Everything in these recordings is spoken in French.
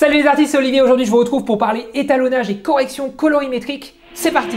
Salut les artistes, c'est Olivier. Aujourd'hui, je vous retrouve pour parler étalonnage et correction colorimétrique. C'est parti!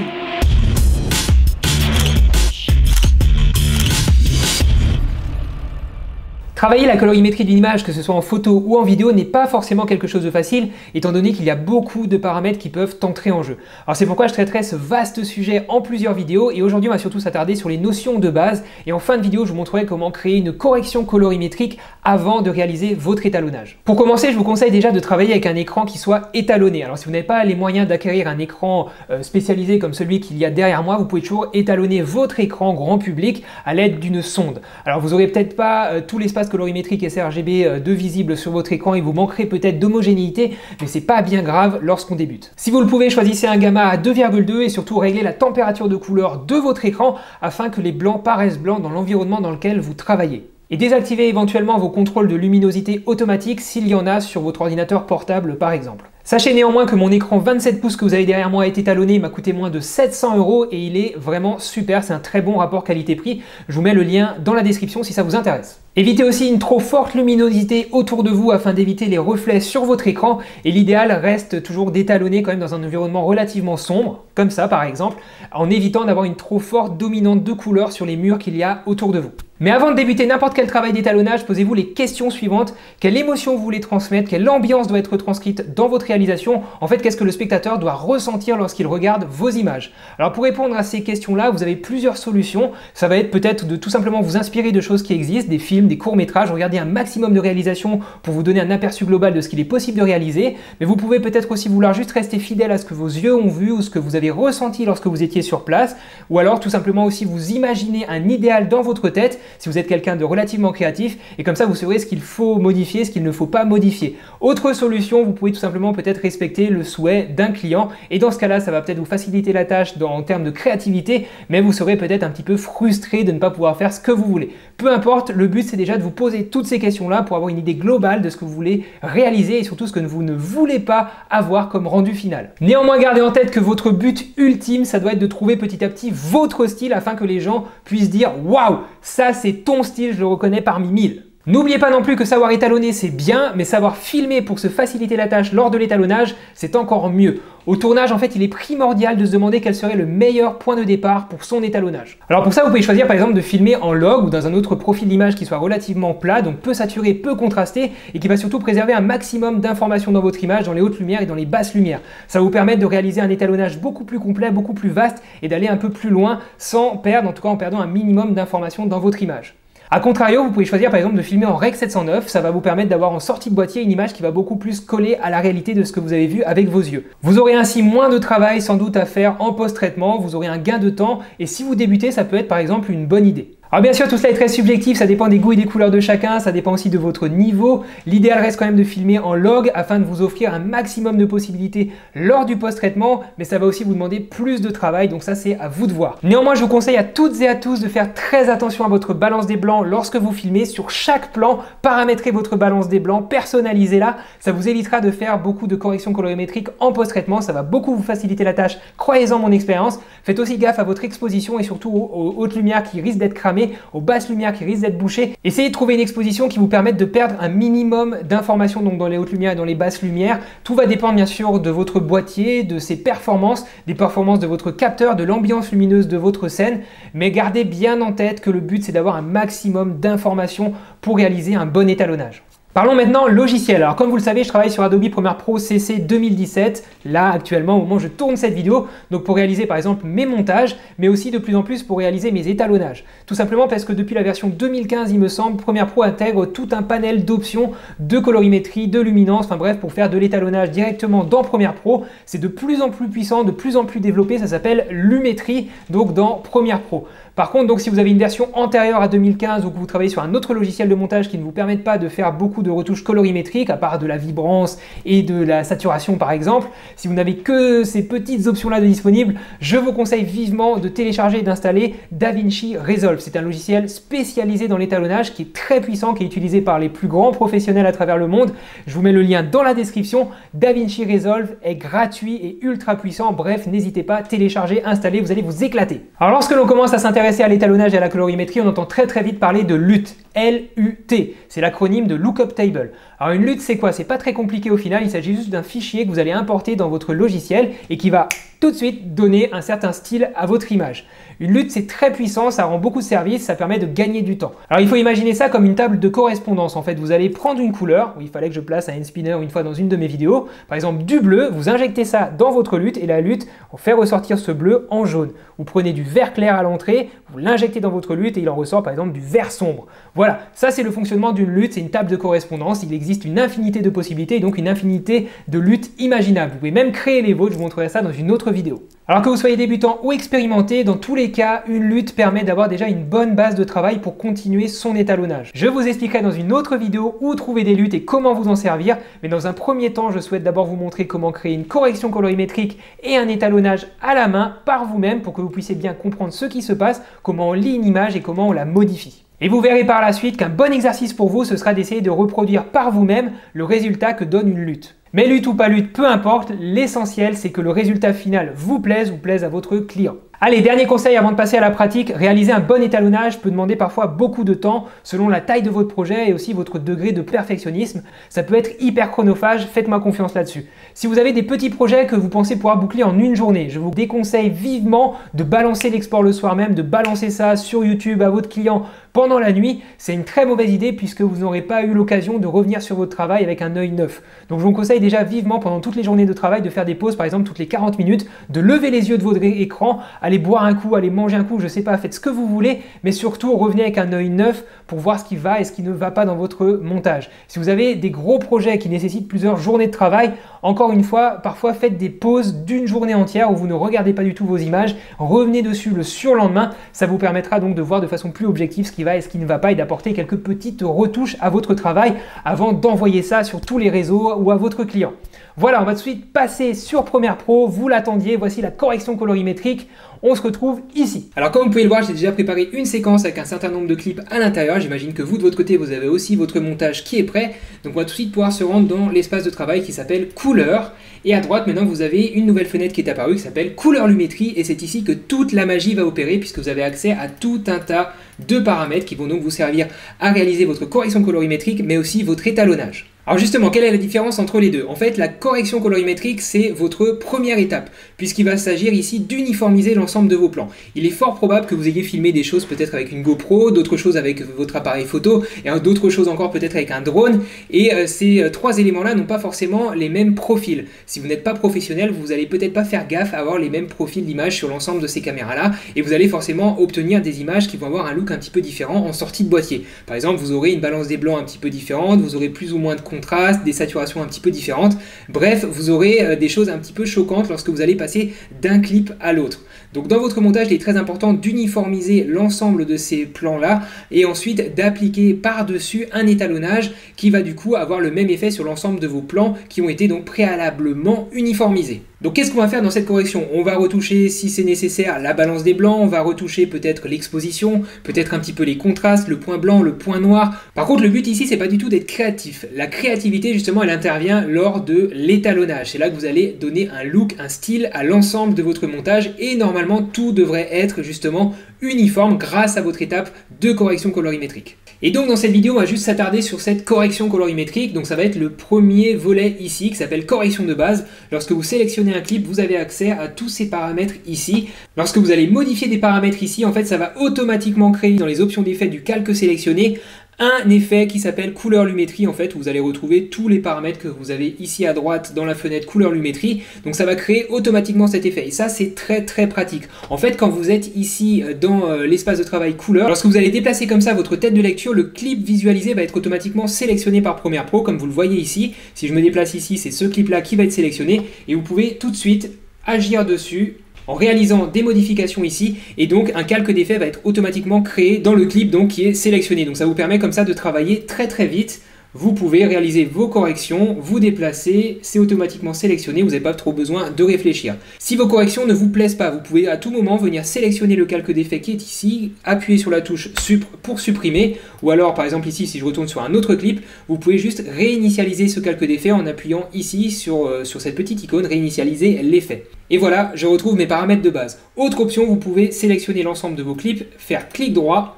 Travailler la colorimétrie d'une image, que ce soit en photo ou en vidéo, n'est pas forcément quelque chose de facile, étant donné qu'il y a beaucoup de paramètres qui peuvent entrer en jeu. Alors c'est pourquoi je traiterai ce vaste sujet en plusieurs vidéos, et aujourd'hui on va surtout s'attarder sur les notions de base, et en fin de vidéo je vous montrerai comment créer une correction colorimétrique avant de réaliser votre étalonnage. Pour commencer, je vous conseille déjà de travailler avec un écran qui soit étalonné. Alors si vous n'avez pas les moyens d'acquérir un écran spécialisé comme celui qu'il y a derrière moi, vous pouvez toujours étalonner votre écran grand public à l'aide d'une sonde. Alors vous n'aurez peut-être pas tout l'espace colorimétrique sRGB de visible sur votre écran et vous manquerez peut-être d'homogénéité, mais c'est pas bien grave lorsqu'on débute. Si vous le pouvez, choisissez un gamma à 2,2 et surtout réglez la température de couleur de votre écran afin que les blancs paraissent blancs dans l'environnement dans lequel vous travaillez. Et désactivez éventuellement vos contrôles de luminosité automatique s'il y en a sur votre ordinateur portable par exemple. Sachez néanmoins que mon écran 27 pouces que vous avez derrière moi est étalonné, m'a coûté moins de 700 € et il est vraiment super, c'est un très bon rapport qualité-prix. Je vous mets le lien dans la description si ça vous intéresse. Évitez aussi une trop forte luminosité autour de vous afin d'éviter les reflets sur votre écran, et l'idéal reste toujours d'étalonner quand même dans un environnement relativement sombre, comme ça par exemple, en évitant d'avoir une trop forte dominante de couleur sur les murs qu'il y a autour de vous. Mais avant de débuter n'importe quel travail d'étalonnage, posez-vous les questions suivantes. Quelle émotion vous voulez transmettre? Quelle ambiance doit être transcrite dans votre réalisation? En fait, qu'est-ce que le spectateur doit ressentir lorsqu'il regarde vos images? Alors pour répondre à ces questions-là, vous avez plusieurs solutions. Ça va être peut-être de tout simplement vous inspirer de choses qui existent, des films, des courts-métrages, regarder un maximum de réalisations pour vous donner un aperçu global de ce qu'il est possible de réaliser. Mais vous pouvez peut-être aussi vouloir juste rester fidèle à ce que vos yeux ont vu ou ce que vous avez ressenti lorsque vous étiez sur place. Ou alors tout simplement aussi vous imaginer un idéal dans votre tête, si vous êtes quelqu'un de relativement créatif, et comme ça vous saurez ce qu'il faut modifier, ce qu'il ne faut pas modifier. Autre solution, vous pouvez tout simplement peut-être respecter le souhait d'un client, et dans ce cas-là, ça va peut-être vous faciliter la tâche en termes de créativité, mais vous serez peut-être un petit peu frustré de ne pas pouvoir faire ce que vous voulez. Peu importe, le but c'est déjà de vous poser toutes ces questions-là pour avoir une idée globale de ce que vous voulez réaliser et surtout ce que vous ne voulez pas avoir comme rendu final. Néanmoins, gardez en tête que votre but ultime, ça doit être de trouver petit à petit votre style afin que les gens puissent dire « Waouh, ça c'est ton style, je le reconnais parmi mille ». N'oubliez pas non plus que savoir étalonner c'est bien, mais savoir filmer pour se faciliter la tâche lors de l'étalonnage, c'est encore mieux. Au tournage, en fait, il est primordial de se demander quel serait le meilleur point de départ pour son étalonnage. Alors pour ça, vous pouvez choisir par exemple de filmer en log ou dans un autre profil d'image qui soit relativement plat, donc peu saturé, peu contrasté, et qui va surtout préserver un maximum d'informations dans votre image, dans les hautes lumières et dans les basses lumières. Ça va vous permettre de réaliser un étalonnage beaucoup plus complet, beaucoup plus vaste, et d'aller un peu plus loin sans perdre, en tout cas en perdant un minimum d'informations dans votre image. A contrario, vous pouvez choisir par exemple de filmer en REC 709, ça va vous permettre d'avoir en sortie de boîtier une image qui va beaucoup plus coller à la réalité de ce que vous avez vu avec vos yeux. Vous aurez ainsi moins de travail sans doute à faire en post-traitement, vous aurez un gain de temps, et si vous débutez, ça peut être par exemple une bonne idée. Alors bien sûr, tout cela est très subjectif, ça dépend des goûts et des couleurs de chacun, ça dépend aussi de votre niveau. L'idéal reste quand même de filmer en log afin de vous offrir un maximum de possibilités lors du post-traitement, mais ça va aussi vous demander plus de travail, donc ça c'est à vous de voir. Néanmoins, je vous conseille à toutes et à tous de faire très attention à votre balance des blancs lorsque vous filmez. Sur chaque plan, paramétrez votre balance des blancs, personnalisez-la, ça vous évitera de faire beaucoup de corrections colorimétriques en post-traitement, ça va beaucoup vous faciliter la tâche, croyez-en mon expérience. Faites aussi gaffe à votre exposition et surtout aux hautes lumières qui risquent d'être cramées, aux basses lumières qui risquent d'être bouchées. Essayez de trouver une exposition qui vous permette de perdre un minimum d'informations donc dans les hautes lumières et dans les basses lumières. Tout va dépendre bien sûr de votre boîtier, de ses performances, des performances de votre capteur, de l'ambiance lumineuse de votre scène, mais gardez bien en tête que le but c'est d'avoir un maximum d'informations pour réaliser un bon étalonnage. Parlons maintenant logiciel. Alors comme vous le savez, je travaille sur Adobe Premiere Pro CC 2017, là actuellement au moment où je tourne cette vidéo, donc pour réaliser par exemple mes montages, mais aussi de plus en plus pour réaliser mes étalonnages. Tout simplement parce que depuis la version 2015, il me semble, Premiere Pro intègre tout un panel d'options de colorimétrie, de luminance, enfin bref, pour faire de l'étalonnage directement dans Premiere Pro. C'est de plus en plus puissant, de plus en plus développé, ça s'appelle Lumetri, donc dans Premiere Pro. Par contre, donc si vous avez une version antérieure à 2015 ou que vous travaillez sur un autre logiciel de montage qui ne vous permet pas de faire beaucoup de retouches colorimétriques, à part de la vibrance et de la saturation par exemple, si vous n'avez que ces petites options là de disponibles, je vous conseille vivement de télécharger et d'installer DaVinci Resolve. C'est un logiciel spécialisé dans l'étalonnage qui est très puissant, qui est utilisé par les plus grands professionnels à travers le monde. Je vous mets le lien dans la description. DaVinci Resolve est gratuit et ultra puissant, bref, n'hésitez pas, télécharger, installer, vous allez vous éclater. Alors lorsque l'on commence à s'intéresser intéressé à l'étalonnage et à la colorimétrie, on entend très vite parler de LUT, L-U-T. C'est l'acronyme de Lookup Table. Alors une LUT, c'est quoi? C'est pas très compliqué au final, il s'agit juste d'un fichier que vous allez importer dans votre logiciel et qui va tout de suite donner un certain style à votre image. Une LUT, c'est très puissant, ça rend beaucoup de services, ça permet de gagner du temps. Alors il faut imaginer ça comme une table de correspondance. En fait, vous allez prendre une couleur, il fallait que je place un spinner une fois dans une de mes vidéos, par exemple du bleu, vous injectez ça dans votre LUT et la LUT fait ressortir ce bleu en jaune. Vous prenez du vert clair à l'entrée, vous l'injectez dans votre LUT et il en ressort par exemple du vert sombre. Voilà, ça c'est le fonctionnement d'une LUT, c'est une table de correspondance, il existe une infinité de possibilités et donc une infinité de LUT imaginables. Vous pouvez même créer les vôtres, je vous montrerai ça dans une autre vidéo. Alors que vous soyez débutant ou expérimenté, dans tous les cas, une LUT permet d'avoir déjà une bonne base de travail pour continuer son étalonnage. Je vous expliquerai dans une autre vidéo où trouver des LUT et comment vous en servir, mais dans un premier temps, je souhaite d'abord vous montrer comment créer une correction colorimétrique et un étalonnage à la main par vous-même pour que vous puissiez bien comprendre ce qui se passe, comment on lit une image et comment on la modifie. Et vous verrez par la suite qu'un bon exercice pour vous, ce sera d'essayer de reproduire par vous-même le résultat que donne une LUT. Mais LUT ou pas LUT, peu importe, l'essentiel c'est que le résultat final vous plaise à votre client. Allez, dernier conseil avant de passer à la pratique, réaliser un bon étalonnage peut demander parfois beaucoup de temps selon la taille de votre projet et aussi votre degré de perfectionnisme. Ça peut être hyper chronophage, faites-moi confiance là-dessus. Si vous avez des petits projets que vous pensez pouvoir boucler en une journée, je vous déconseille vivement de balancer l'export le soir même, de balancer ça sur YouTube à votre client pendant la nuit. C'est une très mauvaise idée puisque vous n'aurez pas eu l'occasion de revenir sur votre travail avec un œil neuf. Donc je vous conseille déjà vivement pendant toutes les journées de travail de faire des pauses, par exemple toutes les 40 minutes, de lever les yeux de votre écran, allez boire un coup, allez manger un coup, je sais pas, faites ce que vous voulez, mais surtout revenez avec un œil neuf pour voir ce qui va et ce qui ne va pas dans votre montage. Si vous avez des gros projets qui nécessitent plusieurs journées de travail, encore une fois, parfois faites des pauses d'une journée entière où vous ne regardez pas du tout vos images, revenez dessus le surlendemain, ça vous permettra donc de voir de façon plus objective ce qui va et ce qui ne va pas et d'apporter quelques petites retouches à votre travail avant d'envoyer ça sur tous les réseaux ou à votre client. Voilà, on va tout de suite passer sur Premiere Pro, vous l'attendiez, voici la correction colorimétrique. On se retrouve ici. Alors comme vous pouvez le voir, j'ai déjà préparé une séquence avec un certain nombre de clips à l'intérieur. J'imagine que vous de votre côté, vous avez aussi votre montage qui est prêt. Donc on va tout de suite pouvoir se rendre dans l'espace de travail qui s'appelle Couleur. Et à droite, maintenant, vous avez une nouvelle fenêtre qui est apparue qui s'appelle Couleur Lumetri. Et c'est ici que toute la magie va opérer puisque vous avez accès à tout un tas de paramètres qui vont donc vous servir à réaliser votre correction colorimétrique mais aussi votre étalonnage. Alors justement, quelle est la différence entre les deux? En fait, la correction colorimétrique, c'est votre première étape, puisqu'il va s'agir ici d'uniformiser l'ensemble de vos plans. Il est fort probable que vous ayez filmé des choses peut-être avec une GoPro, d'autres choses avec votre appareil photo, et d'autres choses encore peut-être avec un drone, et ces trois éléments-là n'ont pas forcément les mêmes profils. Si vous n'êtes pas professionnel, vous allez peut-être pas faire gaffe à avoir les mêmes profils d'image sur l'ensemble de ces caméras-là, et vous allez forcément obtenir des images qui vont avoir un look un petit peu différent en sortie de boîtier. Par exemple, vous aurez une balance des blancs un petit peu différente, vous aurez plus ou moins de contraste, des saturations un petit peu différentes. Bref, vous aurez des choses un petit peu choquantes lorsque vous allez passer d'un clip à l'autre. Donc dans votre montage, il est très important d'uniformiser l'ensemble de ces plans-là et ensuite d'appliquer par-dessus un étalonnage qui va du coup avoir le même effet sur l'ensemble de vos plans qui ont été donc préalablement uniformisés. Donc qu'est-ce qu'on va faire dans cette correction? On va retoucher, si c'est nécessaire, la balance des blancs, on va retoucher peut-être l'exposition, peut-être un petit peu les contrastes, le point blanc, le point noir. Par contre, le but ici, c'est pas du tout d'être créatif. La créativité, justement, elle intervient lors de l'étalonnage. C'est là que vous allez donner un look, un style à l'ensemble de votre montage et normalement, tout devrait être justement uniforme grâce à votre étape de correction colorimétrique. Et donc dans cette vidéo, on va juste s'attarder sur cette correction colorimétrique. Donc ça va être le premier volet ici qui s'appelle correction de base. Lorsque vous sélectionnez un clip, vous avez accès à tous ces paramètres ici. Lorsque vous allez modifier des paramètres ici, en fait, ça va automatiquement créer dans les options d'effet du calque sélectionné un effet qui s'appelle Couleur Lumetri, en fait, où vous allez retrouver tous les paramètres que vous avez ici à droite dans la fenêtre Couleur Lumetri. Donc ça va créer automatiquement cet effet. Et ça, c'est très pratique. En fait, quand vous êtes ici dans l'espace de travail couleur, lorsque vous allez déplacer comme ça votre tête de lecture, le clip visualisé va être automatiquement sélectionné par Premiere Pro, comme vous le voyez ici. Si je me déplace ici, c'est ce clip-là qui va être sélectionné. Et vous pouvez tout de suite agir dessus en réalisant des modifications ici, et donc un calque d'effet va être automatiquement créé dans le clip donc qui est sélectionné. Donc ça vous permet comme ça de travailler très vite. vous pouvez réaliser vos corrections, vous déplacer, c'est automatiquement sélectionné, vous n'avez pas trop besoin de réfléchir. Si vos corrections ne vous plaisent pas, vous pouvez à tout moment venir sélectionner le calque d'effet qui est ici, appuyer sur la touche Sup pour supprimer, ou alors par exemple ici si je retourne sur un autre clip, vous pouvez juste réinitialiser ce calque d'effet en appuyant ici sur cette petite icône, réinitialiser l'effet. Et voilà, je retrouve mes paramètres de base. Autre option, vous pouvez sélectionner l'ensemble de vos clips, faire clic droit,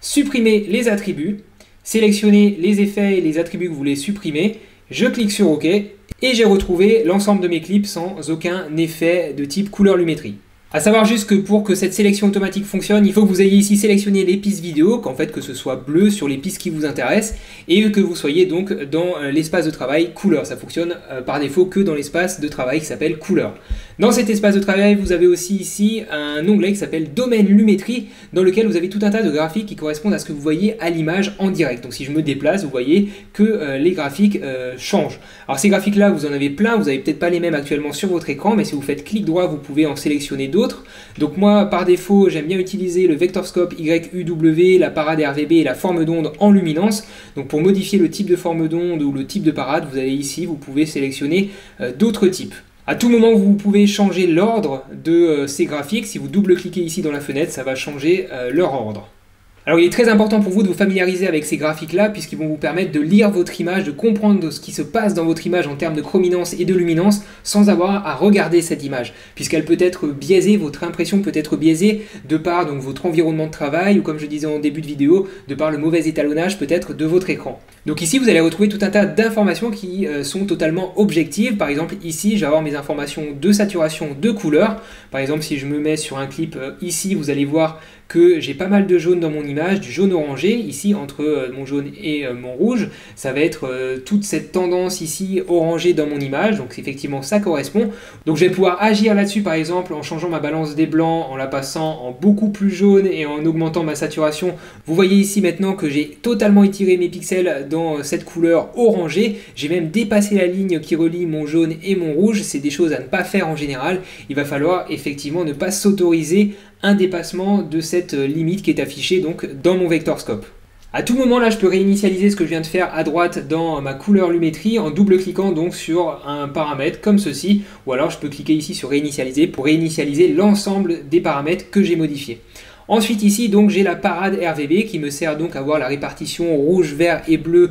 supprimer les attributs, sélectionner les effets et les attributs que vous voulez supprimer, je clique sur OK et j'ai retrouvé l'ensemble de mes clips sans aucun effet de type couleur lumétrie. A savoir juste que pour que cette sélection automatique fonctionne, il faut que vous ayez ici sélectionné les pistes vidéo, qu'en fait que ce soit bleu sur les pistes qui vous intéressent et que vous soyez donc dans l'espace de travail couleur. Ça fonctionne par défaut que dans l'espace de travail qui s'appelle couleur. Dans cet espace de travail, vous avez aussi ici un onglet qui s'appelle Domaines Lumetri dans lequel vous avez tout un tas de graphiques qui correspondent à ce que vous voyez à l'image en direct. Donc si je me déplace, vous voyez que les graphiques changent. Alors ces graphiques-là, vous en avez plein, vous n'avez peut-être pas les mêmes actuellement sur votre écran, mais si vous faites clic droit, vous pouvez en sélectionner d'autres. Donc moi par défaut j'aime bien utiliser le Vectorscope YUW, la parade RVB et la forme d'onde en luminance. Donc pour modifier le type de forme d'onde ou le type de parade, vous allez ici, vous pouvez sélectionner d'autres types. À tout moment, vous pouvez changer l'ordre de ces graphiques. Si vous double-cliquez ici dans la fenêtre, ça va changer leur ordre. Alors il est très important pour vous de vous familiariser avec ces graphiques-là puisqu'ils vont vous permettre de lire votre image, de comprendre ce qui se passe dans votre image en termes de chrominance et de luminance sans avoir à regarder cette image puisqu'elle peut être biaisée, votre impression peut être biaisée de par donc, votre environnement de travail ou comme je disais en début de vidéo, de par le mauvais étalonnage peut-être de votre écran. Donc ici vous allez retrouver tout un tas d'informations qui sont totalement objectives. Par exemple ici je vais avoir mes informations de saturation, de couleur. Par exemple si je me mets sur un clip ici, vous allez voir que j'ai pas mal de jaune dans mon image, du jaune orangé, ici entre mon jaune et mon rouge, ça va être toute cette tendance ici orangée dans mon image, donc effectivement ça correspond. Donc je vais pouvoir agir là-dessus par exemple en changeant ma balance des blancs, en la passant en beaucoup plus jaune et en augmentant ma saturation. Vous voyez ici maintenant que j'ai totalement étiré mes pixels dans cette couleur orangée, j'ai même dépassé la ligne qui relie mon jaune et mon rouge, c'est des choses à ne pas faire en général, il va falloir effectivement ne pas s'autoriser un dépassement de cette limite qui est affichée donc dans mon Vectorscope. À tout moment là je peux réinitialiser ce que je viens de faire à droite dans ma couleur Lumetri en double-cliquant donc sur un paramètre comme ceci ou alors je peux cliquer ici sur réinitialiser pour réinitialiser l'ensemble des paramètres que j'ai modifiés. Ensuite ici donc j'ai la parade RVB qui me sert donc à voir la répartition rouge, vert et bleu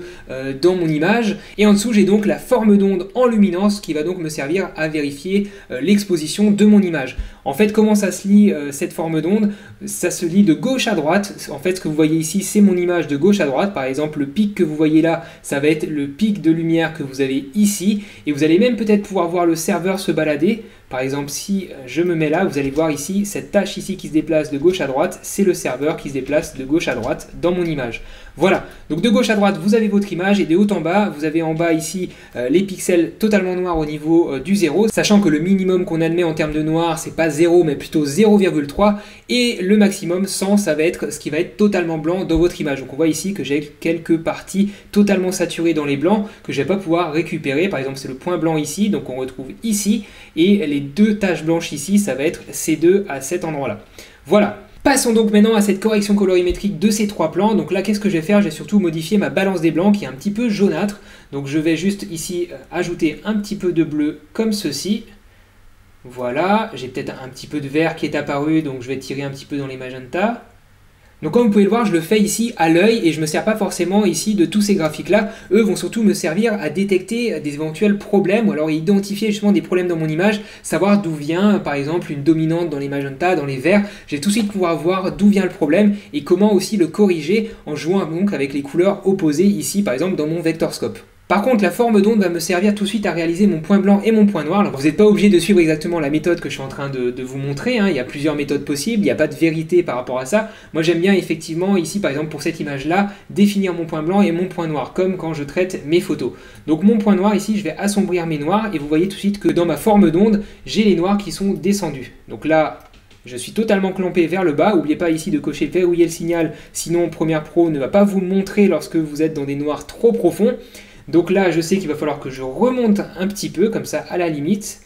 dans mon image et en dessous j'ai donc la forme d'onde en luminance qui va donc me servir à vérifier l'exposition de mon image. En fait comment ça se lit cette forme d'onde? Ça se lit de gauche à droite, en fait ce que vous voyez ici c'est mon image de gauche à droite, par exemple le pic que vous voyez là ça va être le pic de lumière que vous avez ici et vous allez même peut-être pouvoir voir le serveur se balader. Par exemple, si je me mets là, vous allez voir ici, cette tâche ici qui se déplace de gauche à droite, c'est le serveur qui se déplace de gauche à droite dans mon image. Voilà, donc de gauche à droite, vous avez votre image et de haut en bas, vous avez en bas ici les pixels totalement noirs au niveau du 0, sachant que le minimum qu'on admet en termes de noir, c'est pas 0, mais plutôt 0,3 et le maximum 100, ça va être ce qui va être totalement blanc dans votre image. Donc on voit ici que j'ai quelques parties totalement saturées dans les blancs que je vais pas pouvoir récupérer. Par exemple, c'est le point blanc ici, donc on retrouve ici et les deux taches blanches ici, ça va être ces deux à cet endroit-là. Voilà. Passons donc maintenant à cette correction colorimétrique de ces trois plans. Donc là, qu'est-ce que je vais faire? J'ai surtout modifié ma balance des blancs qui est un petit peu jaunâtre. Donc je vais juste ici ajouter un petit peu de bleu comme ceci. Voilà, j'ai peut-être un petit peu de vert qui est apparu, donc je vais tirer un petit peu dans les magentas. Donc comme vous pouvez le voir, je le fais ici à l'œil et je ne me sers pas forcément ici de tous ces graphiques-là. Eux vont surtout me servir à détecter des éventuels problèmes ou alors identifier justement des problèmes dans mon image, savoir d'où vient par exemple une dominante dans les magentas, dans les verts. Je vais tout de suite pouvoir voir d'où vient le problème et comment aussi le corriger en jouant donc avec les couleurs opposées ici par exemple dans mon Vectorscope. Par contre, la forme d'onde va me servir tout de suite à réaliser mon point blanc et mon point noir. Alors, vous n'êtes pas obligé de suivre exactement la méthode que je suis en train de vous montrer, hein. Il y a plusieurs méthodes possibles, il n'y a pas de vérité par rapport à ça. Moi, j'aime bien effectivement, ici par exemple pour cette image-là, définir mon point blanc et mon point noir, comme quand je traite mes photos. Donc mon point noir, ici, je vais assombrir mes noirs et vous voyez tout de suite que dans ma forme d'onde, j'ai les noirs qui sont descendus. Donc là, je suis totalement clampé vers le bas, n'oubliez pas ici de cocher verrouiller le signal, sinon Premiere Pro ne va pas vous le montrer lorsque vous êtes dans des noirs trop profonds. Donc là, je sais qu'il va falloir que je remonte un petit peu, comme ça, à la limite.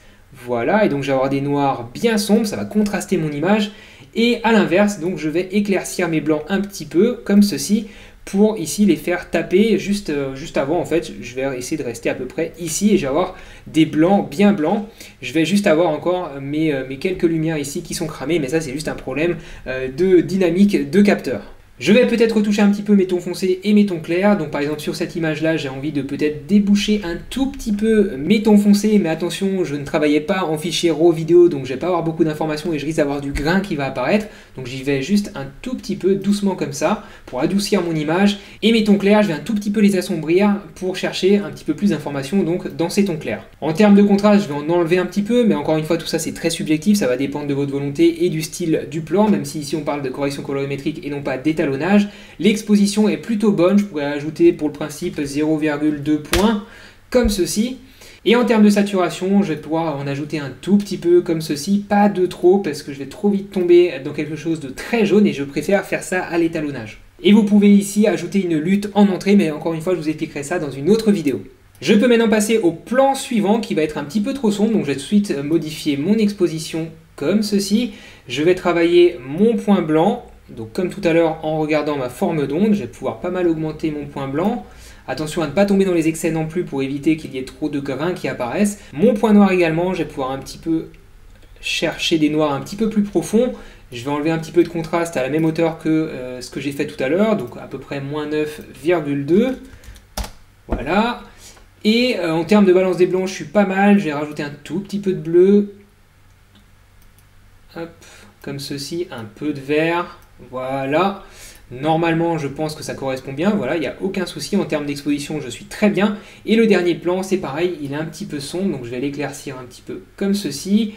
Voilà, et donc je vais avoir des noirs bien sombres, ça va contraster mon image. Et à l'inverse, donc je vais éclaircir mes blancs un petit peu, comme ceci, pour ici les faire taper juste avant. En fait, je vais essayer de rester à peu près ici et je vais avoir des blancs bien blancs. Je vais juste avoir encore mes quelques lumières ici qui sont cramées, mais ça c'est juste un problème de dynamique de capteur. Je vais peut-être retoucher un petit peu mes tons foncés et mes tons clairs. Donc par exemple sur cette image là, j'ai envie de peut-être déboucher un tout petit peu mes tons foncés. Mais attention, je ne travaillais pas en fichier RAW vidéo, donc je vais pas avoir beaucoup d'informations et je risque d'avoir du grain qui va apparaître. Donc j'y vais juste un tout petit peu doucement comme ça pour adoucir mon image. Et mes tons clairs, je vais un tout petit peu les assombrir pour chercher un petit peu plus d'informations donc dans ces tons clairs. En termes de contraste, je vais en enlever un petit peu, mais encore une fois tout ça c'est très subjectif, ça va dépendre de votre volonté et du style du plan, même si ici on parle de correction colorimétrique et non pas d'étalonnage. L'exposition est plutôt bonne, je pourrais ajouter pour le principe 0,2 points comme ceci. Et en termes de saturation, je vais pouvoir en ajouter un tout petit peu comme ceci, pas de trop parce que je vais trop vite tomber dans quelque chose de très jaune et je préfère faire ça à l'étalonnage. Et vous pouvez ici ajouter une lutte en entrée, mais encore une fois je vous expliquerai ça dans une autre vidéo. Je peux maintenant passer au plan suivant qui va être un petit peu trop sombre, donc je vais tout de suite modifier mon exposition comme ceci. Je vais travailler mon point blanc. Donc comme tout à l'heure, en regardant ma forme d'onde, je vais pouvoir pas mal augmenter mon point blanc. Attention à ne pas tomber dans les excès non plus pour éviter qu'il y ait trop de grains qui apparaissent. Mon point noir également, je vais pouvoir un petit peu chercher des noirs un petit peu plus profonds. Je vais enlever un petit peu de contraste à la même hauteur que ce que j'ai fait tout à l'heure, donc à peu près moins 9,2. Voilà. Et en termes de balance des blancs, je suis pas mal. Je vais rajouter un tout petit peu de bleu. Hop, comme ceci, un peu de vert. Voilà, normalement je pense que ça correspond bien, voilà, il n'y a aucun souci, en termes d'exposition je suis très bien. Et le dernier plan c'est pareil, il est un petit peu sombre, donc je vais l'éclaircir un petit peu comme ceci,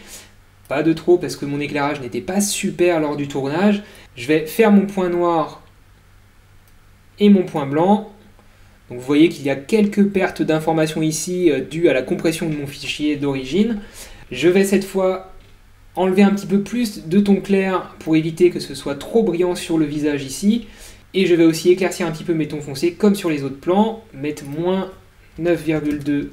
pas de trop parce que mon éclairage n'était pas super lors du tournage. Je vais faire mon point noir et mon point blanc. Donc vous voyez qu'il y a quelques pertes d'informations ici dues à la compression de mon fichier d'origine. Je vais cette fois enlever un petit peu plus de ton clair pour éviter que ce soit trop brillant sur le visage ici. Et je vais aussi éclaircir un petit peu mes tons foncés comme sur les autres plans. Mettre moins 9,2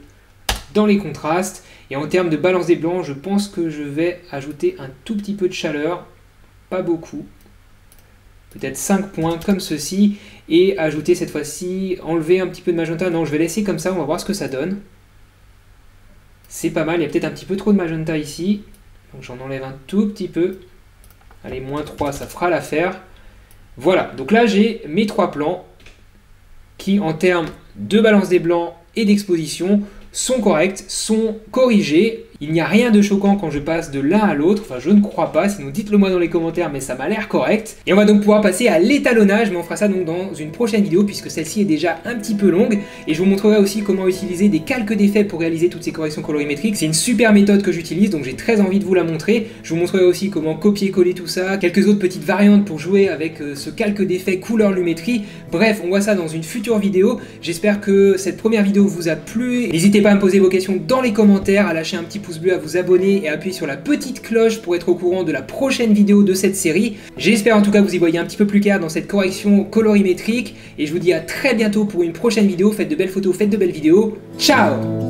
dans les contrastes. Et en termes de balance des blancs, je pense que je vais ajouter un tout petit peu de chaleur. Pas beaucoup. Peut-être 5 points comme ceci. Et ajouter cette fois-ci, enlever un petit peu de magenta. Non, je vais laisser comme ça, on va voir ce que ça donne. C'est pas mal, il y a peut-être un petit peu trop de magenta ici. Donc j'en enlève un tout petit peu. Allez, moins 3, ça fera l'affaire. Voilà, donc là j'ai mes trois plans qui en termes de balance des blancs et d'exposition sont corrects, sont corrigés. Il n'y a rien de choquant quand je passe de l'un à l'autre, enfin je ne crois pas, sinon dites-le moi dans les commentaires, mais ça m'a l'air correct. Et on va donc pouvoir passer à l'étalonnage, mais on fera ça donc dans une prochaine vidéo puisque celle-ci est déjà un petit peu longue. Et je vous montrerai aussi comment utiliser des calques d'effets pour réaliser toutes ces corrections colorimétriques. C'est une super méthode que j'utilise, donc j'ai très envie de vous la montrer. Je vous montrerai aussi comment copier-coller tout ça, quelques autres petites variantes pour jouer avec ce calque d'effets couleur Lumetri. Bref, on voit ça dans une future vidéo. J'espère que cette première vidéo vous a plu. N'hésitez pas à me poser vos questions dans les commentaires, à lâcher un petit pouce bleu, à vous abonner et à appuyer sur la petite cloche pour être au courant de la prochaine vidéo de cette série. J'espère en tout cas que vous y voyez un petit peu plus clair dans cette correction colorimétrique et je vous dis à très bientôt pour une prochaine vidéo. Faites de belles photos, faites de belles vidéos. Ciao!